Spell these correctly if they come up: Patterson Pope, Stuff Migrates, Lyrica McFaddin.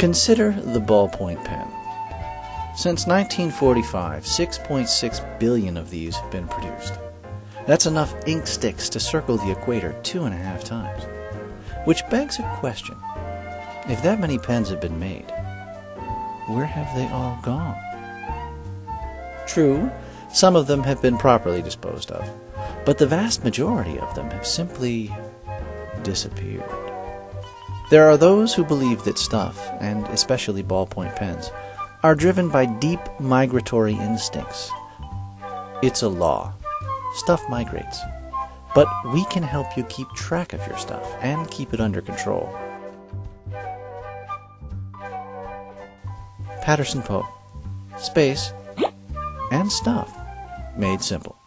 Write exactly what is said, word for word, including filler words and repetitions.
Consider the ballpoint pen. Since nineteen forty-five, six point six billion of these have been produced. That's enough ink sticks to circle the equator two and a half times. Which begs a question. If that many pens have been made, where have they all gone? True, some of them have been properly disposed of, but the vast majority of them have simply disappeared. There are those who believe that stuff, and especially ballpoint pens, are driven by deep migratory instincts. It's a law. Stuff migrates. But we can help you keep track of your stuff and keep it under control. Patterson Pope. Space and stuff made simple.